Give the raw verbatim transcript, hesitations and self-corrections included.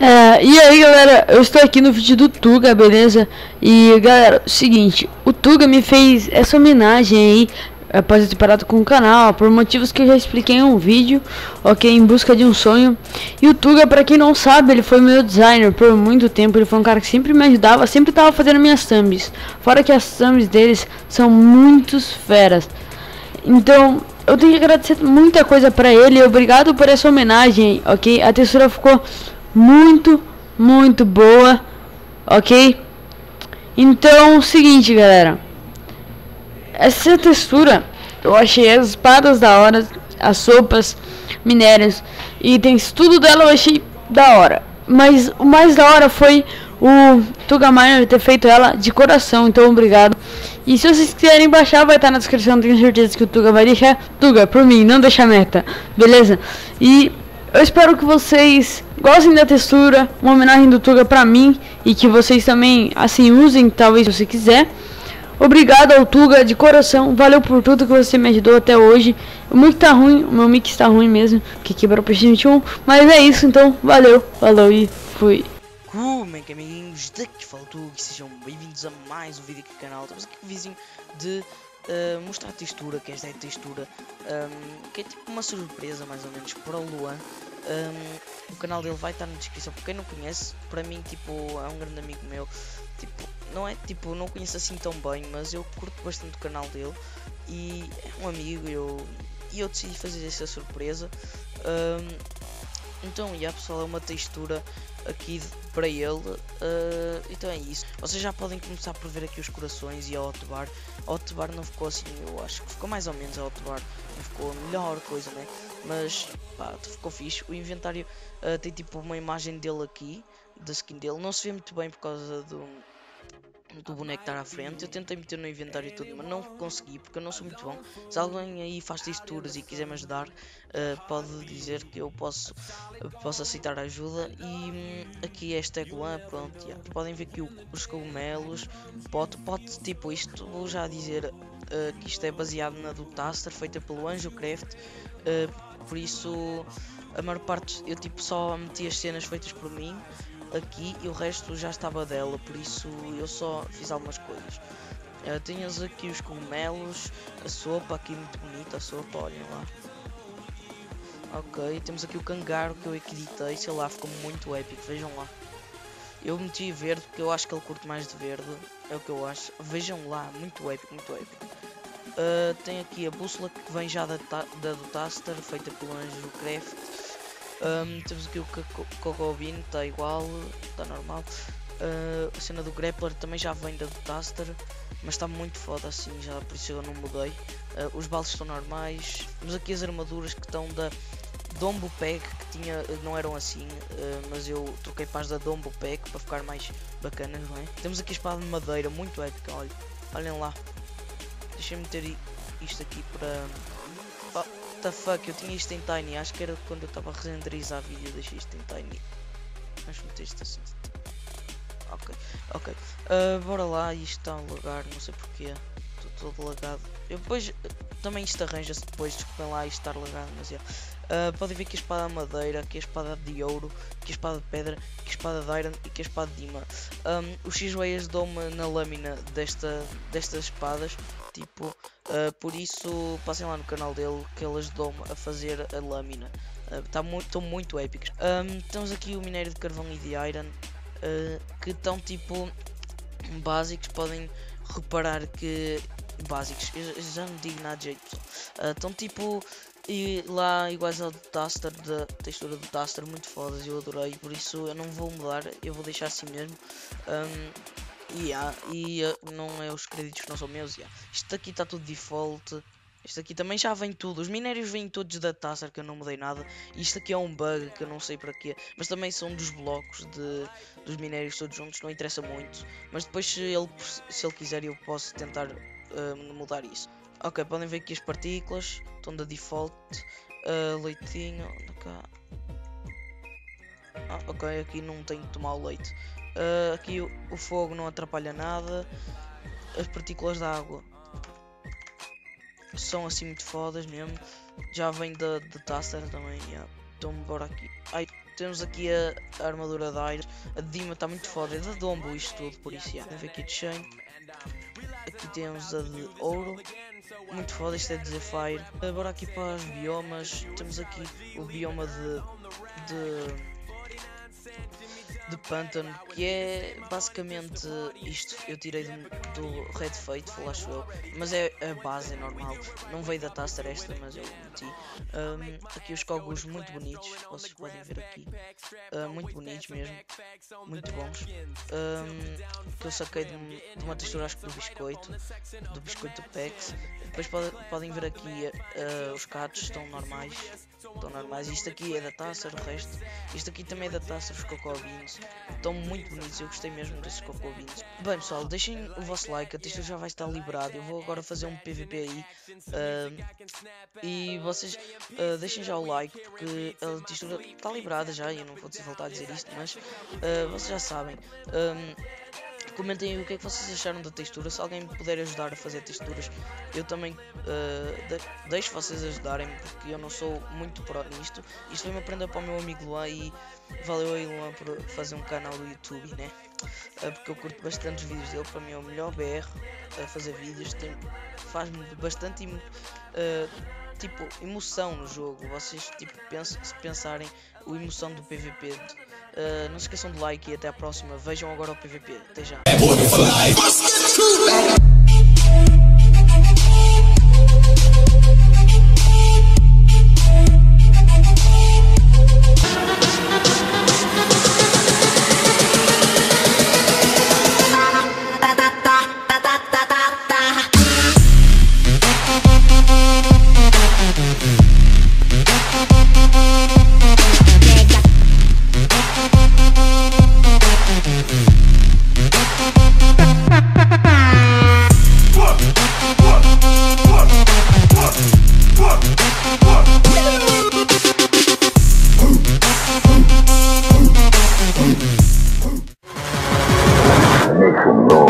É, e aí galera, eu estou aqui no vídeo do Tuga, beleza? E galera, seguinte, o Tuga me fez essa homenagem aí após ter parado com o canal, por motivos que eu já expliquei em um vídeo, ok, em busca de um sonho. E o Tuga, pra quem não sabe, ele foi meu designer por muito tempo, ele foi um cara que sempre me ajudava, sempre tava fazendo minhas thumbs, fora que as thumbs deles são muitos feras. Então, eu tenho que agradecer muita coisa pra ele, obrigado por essa homenagem, ok, a textura ficou muito, muito boa, ok. Então, seguinte galera, essa textura, eu achei as espadas da hora, as sopas, minérios, itens, tudo dela eu achei da hora. Mas o mais da hora foi o Tuga Miner ter feito ela de coração, então obrigado. E se vocês quiserem baixar, vai estar na descrição, tenho certeza que o Tuga vai deixar. Tuga, por mim, não deixa meta, beleza? E eu espero que vocês gostem da textura, uma homenagem do Tuga pra mim, e que vocês também, assim, usem, talvez, se você quiser. Obrigado ao Tuga, de coração, valeu por tudo que você me ajudou até hoje. O mic tá ruim, o meu mic está ruim mesmo, que quebrou o PlayStation vinte e um, mas é isso, então, valeu, falou e fui. Como é que amiguinhos, daqui que fala o Tuga, sejam bem-vindos a mais um vídeo aqui do canal. Estamos aqui com o vizinho de uh, mostrar a textura, que esta é a textura, um, que é tipo uma surpresa mais ou menos para o Luan. Um, o canal dele vai estar na descrição, para quem não conhece, para mim tipo, é um grande amigo meu, tipo... Não é tipo, não conheço assim tão bem, mas eu curto bastante o canal dele e é um amigo e eu, eu decidi fazer essa surpresa. Um, então, já yeah, pessoal, é uma textura aqui para ele. Uh, então é isso. Vocês já podem começar por ver aqui os corações e a hotbar. A hotbar não ficou assim, eu acho que ficou mais ou menos a hotbar. Não ficou a melhor coisa, né? Mas pá, ficou fixe. O inventário uh, tem tipo uma imagem dele aqui, da skin dele. Não se vê muito bem por causa do... do boneco estar à frente. Eu tentei meter no inventário tudo, mas não consegui porque eu não sou muito bom. Se alguém aí faz texturas e quiser me ajudar, uh, pode dizer que eu posso, eu posso aceitar ajuda. E um, aqui é hashtag Luan, pronto, yeah. Podem ver aqui o, os cogumelos, pote, pote, tipo isto, vou já dizer uh, que isto é baseado na do Taster, feita pelo Anjocraft, uh, por isso a maior parte, eu tipo só meti as cenas feitas por mim aqui e o resto já estava dela, por isso eu só fiz algumas coisas. Uh, Tinhas aqui os cogumelos, a sopa, aqui muito bonita a sopa, olhem lá. Ok, temos aqui o cangaro que eu editei, sei lá, ficou muito épico, vejam lá. Eu meti verde porque eu acho que ele curte mais de verde, é o que eu acho. Vejam lá, muito épico, muito épico. Uh, tem aqui a bússola que vem já da, ta da do Taster, feita pelo Anjocraft. Um, temos aqui o Cocobin, está igual, está normal. Uh, a cena do Grappler também já vem da do Taster, mas está muito foda assim, já por isso eu não mudei. Uh, os balos estão normais. Temos aqui as armaduras que estão da Dumbo Pack, que tinha, não eram assim, uh, mas eu troquei para as da Dumbo Pack para ficar mais bacanas, não é? Temos aqui a espada de madeira, muito épica, olha. Olhem lá. Deixem-me meter isto aqui para... What the fuck, eu tinha isto em Tiny, acho que era quando eu estava a renderizar vídeo, deixei isto em Tiny. Mas meter isto assim. Ok, ok. Uh, bora lá, isto está um lugar, não sei porquê. Estou todo lagado. Eu depois, também isto arranja-se depois, desculpem lá isto estar lagado, mas é. Uh, podem ver que a espada de madeira, que a espada de ouro, que a espada de pedra, que a espada de iron e que a espada de imã. Um, os X-Way ajudou-me na lâmina desta, destas espadas. Tipo, uh, por isso passem lá no canal dele que ele ajudou-me a fazer a lâmina. Uh, tá muito, estão muito épicos. Um, temos aqui o minério de carvão e de iron, uh, que estão tipo básicos, podem reparar que básicos, eu já não digo nada de jeito pessoal. Uh, estão tipo e lá iguais ao do Taster, da textura do Taster, muito fodas, eu adorei, por isso eu não vou mudar, eu vou deixar assim mesmo. Um, Yeah, e uh, não é, os créditos não são meus, yeah. Isto aqui está tudo default, isto aqui também já vem tudo, os minérios vêm todos da Taster que eu não mudei nada, isto aqui é um bug que eu não sei para quê, mas também são dos blocos de, dos minérios todos juntos, não interessa muito, mas depois se ele, se ele quiser eu posso tentar uh, mudar isso. Ok, podem ver aqui as partículas, estão da default, uh, leitinho, cá. Ah, ok, aqui não tenho que tomar o leite. Uh, aqui o, o fogo não atrapalha nada. as partículas da água são assim muito fodas mesmo. Já vem da Taster também. Yeah. Então bora aqui. Ai, temos aqui a, a armadura da Aires. A Dima está muito foda. É da Dumbo isto tudo, por isso. Yeah. Tem ver aqui de Shane. Aqui temos a de ouro. Muito foda, isto é de The Fire. Agora aqui para as biomas. Temos aqui o bioma de. de de pântano, que é basicamente isto. Eu tirei do, do Red Feito, acho eu, mas é a base, é normal, não veio da Taster esta, mas eu meti. Um, aqui os cogos muito bonitos, vocês podem ver aqui, uh, muito bonitos mesmo, muito bons, um, que eu saquei de, de uma textura, acho que do biscoito, do biscoito Pex. Depois pode, podem ver aqui uh, os catos, estão normais, estão normais. Isto aqui é da Taster, o resto, isto aqui também é da Taster, os cocó beans. Estão muito bonitos, eu gostei mesmo desses cocô beans. Bem pessoal, deixem o vosso like, a textura já vai estar liberada. Eu vou agora fazer um P V P aí. Uh, e vocês uh, deixem já o like, porque a textura está liberada já. Eu não vou voltar a dizer isto, mas uh, vocês já sabem. Um, Comentem aí o que é que vocês acharam da textura. Se alguém me puder ajudar a fazer texturas, eu também uh, de deixo vocês ajudarem-me, porque eu não sou muito pro nisto. Isto foi uma prenda para o meu amigo Luan, e valeu aí Luan por fazer um canal do YouTube, né? Uh, porque eu curto bastante os vídeos dele. Para mim é o melhor B R a fazer vídeos. Faz-me bastante uh, tipo, emoção no jogo. Vocês tipo, pensam, se pensarem a emoção do P V P. De Uh, não se esqueçam de like e até à próxima. Vejam agora o P V P. Até já. No.